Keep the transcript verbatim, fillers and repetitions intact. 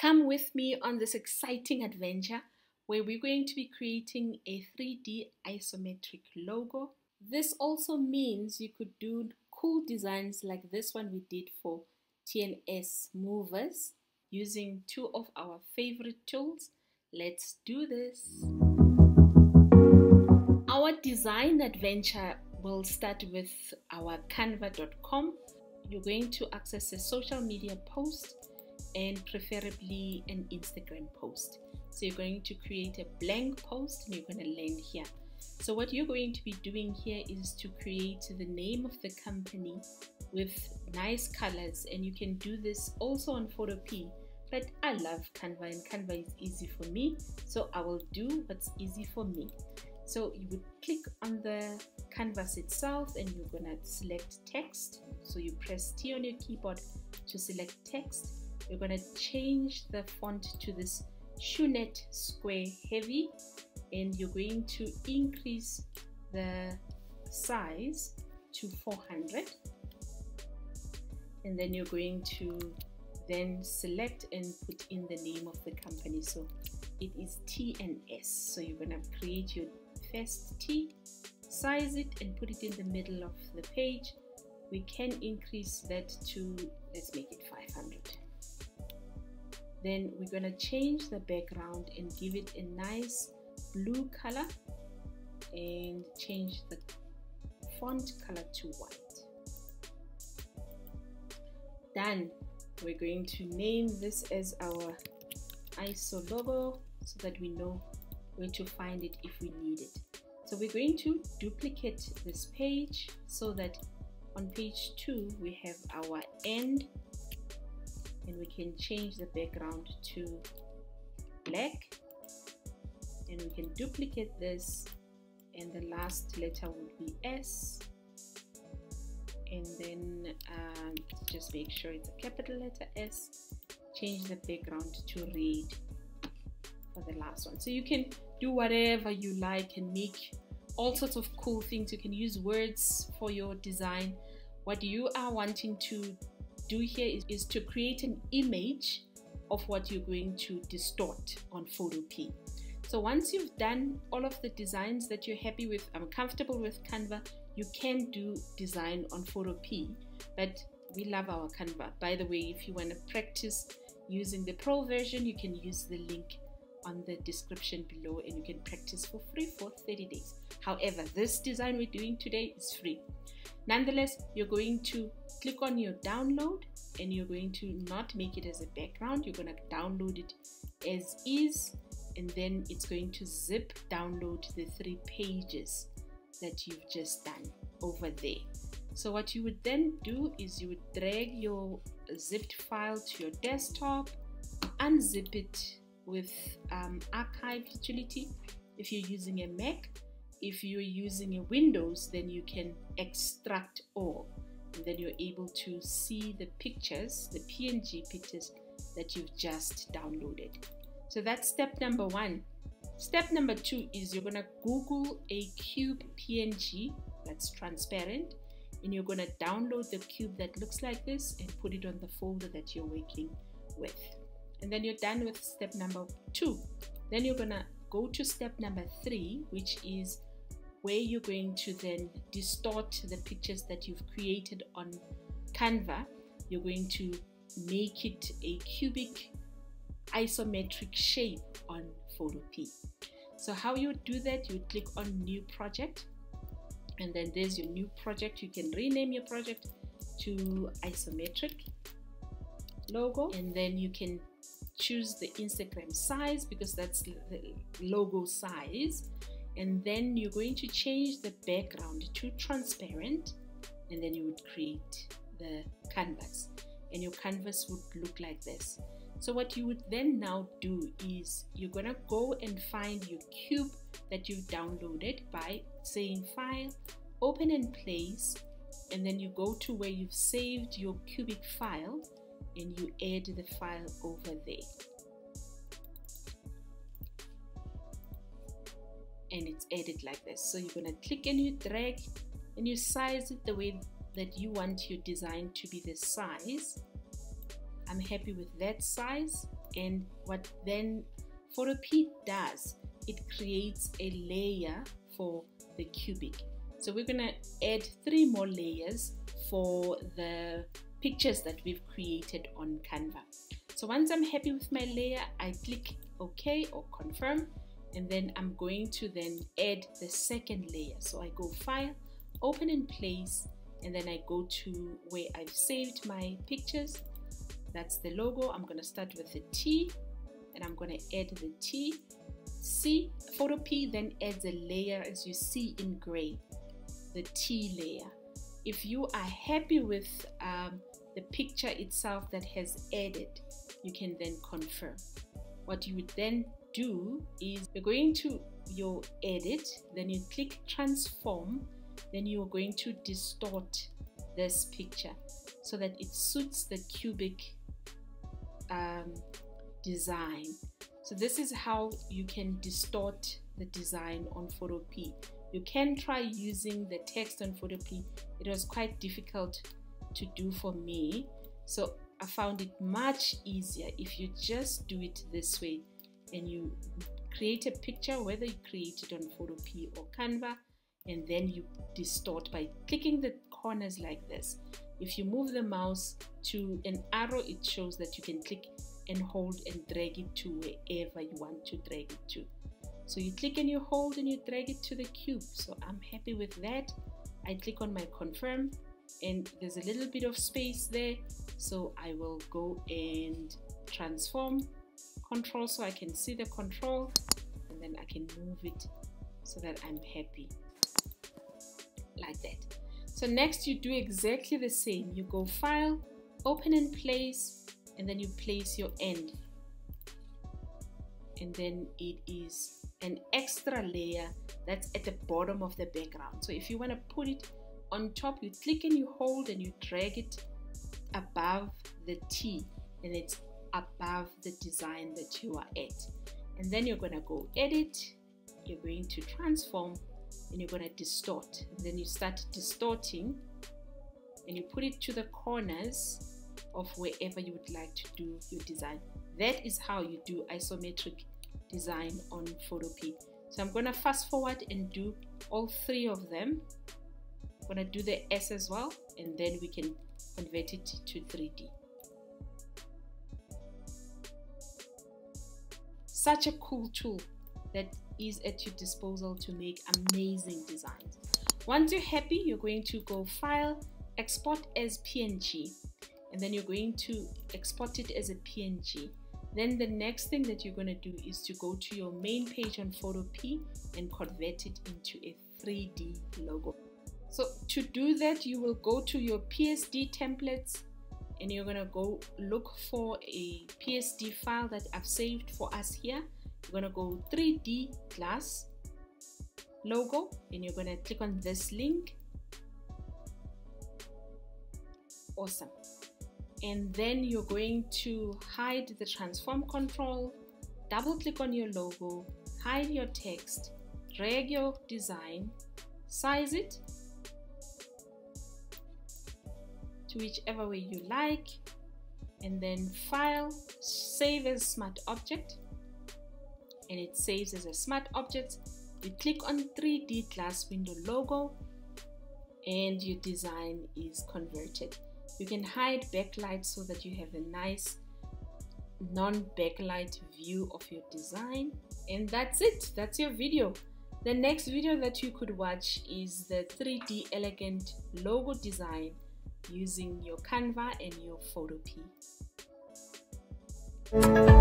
Come with me on this exciting adventure where we're going to be creating a three D isometric logo. This also means you could do cool designs like this one we did for T N S Movers using two of our favorite tools. Let's do this. Our design adventure will start with our Canva dot com. You're going to access a social media post and preferably an Instagram post. So you're going to create a blank post and you're going to land here. So what you're going to be doing here is to create the name of the company with nice colors, and you can do this also on Photopea, but I love Canva and Canva is easy for me, so I will do what's easy for me. So you would click on the canvas itself and you're gonna select text. So you press T on your keyboard to select text. You're gonna change the font to this Shuneet Square Heavy, and you're going to increase the size to four hundred, and then you're going to then select and put in the name of the company. So it is T N S, so you're going to create your first T, size it and put it in the middle of the page. We can increase that to, let's make it five hundred. Then we're going to change the background and give it a nice blue color and change the font color to white. Done. We're going to name this as our I S O logo so that we know where to find it if we need it. So we're going to duplicate this page so that on page two we have our end, and we can change the background to black. And we can duplicate this, and the last letter would be S, and then um, just make sure it's a capital letter S. Change the background to red for the last one. So you can do whatever you like and make all sorts of cool things. You can use words for your design. What you are wanting to do here is, is to create an image of what you're going to distort on Photopea. So once you've done all of the designs that you're happy with, I'm comfortable with Canva, you can do design on Photopea, but we love our Canva. By the way, if you want to practice using the pro version, you can use the link on the description below and you can practice for free for thirty days. However, this design we're doing today is free. Nonetheless, you're going to click on your download and you're going to not make it as a background. You're going to download it as is, and then it's going to zip download the three pages that you've just done over there. So what you would then do is you would drag your zipped file to your desktop, unzip it with um, archive utility if you're using a Mac. If you're using a Windows, then you can extract all, and then you're able to see the pictures, the P N G pictures that you've just downloaded. So that's step number one. Step number two is you're gonna Google a cube P N G that's transparent, and you're gonna download the cube that looks like this and put it on the folder that you're working with. And then you're done with step number two. Then you're gonna go to step number three, which is where you're going to then distort the pictures that you've created on Canva. You're going to make it a cubic isometric shape on Photopea. So how you do that, you click on new project, and then there's your new project. You can rename your project to isometric logo, and then you can choose the Instagram size because that's the logo size, and then you're going to change the background to transparent, and then you would create the canvas, and your canvas would look like this. So what you would then now do is you're gonna go and find your cube that you've downloaded by saying file, open and place, and then you go to where you've saved your cubic file and you add the file over there. And it's added like this. So you're gonna click and you drag and you size it the way that you want your design to be the size. I'm happy with that size, And what then Photopea does, it creates a layer for the cubic. So we're gonna add three more layers for the pictures that we've created on Canva. So once I'm happy with my layer, I click OK or confirm, and then I'm going to then add the second layer. So I go File, Open and Place, and then I go to where I've saved my pictures. That's the logo. I'm gonna start with the T, and I'm gonna add the T. See, Photopea then adds a layer, as you see in gray, the T layer. If you are happy with um, the picture itself that has added, you can then confirm. What you would then do is you're going to your edit, then you click transform, then you're going to distort this picture so that it suits the cubic um, design. So this is how you can distort the design on Photopea. You can try using the text on Photopea. It was quite difficult to do for me, so I found it much easier if you just do it this way and you create a picture, whether you create it on Photopea or Canva, and then you distort by clicking the corners like this. If you move the mouse to an arrow, it shows that you can click and hold and drag it to wherever you want to drag it to. So you click and you hold and you drag it to the cube. So I'm happy with that. I click on my confirm, and there's a little bit of space there, so I will go and transform control so I can see the control, and then I can move it so that I'm happy like that. So next you do exactly the same. You go File, Open and Place, and then you place your end, and then it is an extra layer that's at the bottom of the background. So if you want to put it on top, you click and you hold and you drag it above the T, and it's above the design that you are at. And then you're going to go Edit, you're going to Transform, and you're going to Distort. And then you start distorting and you put it to the corners of wherever you would like to do your design. That is how you do isometric design on Photopea. So I'm going to fast forward and do all three of them. I'm going to do the S as well, and then we can convert it to three D. Such a cool tool that is at your disposal to make amazing designs. Once you're happy, you're going to go File, Export as P N G, and then you're going to export it as a P N G. Then the next thing that you're going to do is to go to your main page on Photopea and convert it into a three D logo. So to do that, you will go to your P S D templates, and you're going to go look for a P S D file that I've saved for us here. You're going to go three D glass logo, and you're going to click on this link. Awesome. And then you're going to hide the transform control, double click on your logo, hide your text, drag your design, size it to whichever way you like, and then File, Save as Smart Object, and it saves as a smart object. You click on three D glass window logo, and your design is converted. You can hide backlight so that you have a nice non-backlight view of your design. And that's it. That's your video. The next video that you could watch is the three D elegant logo design using your Canva and your Photopea.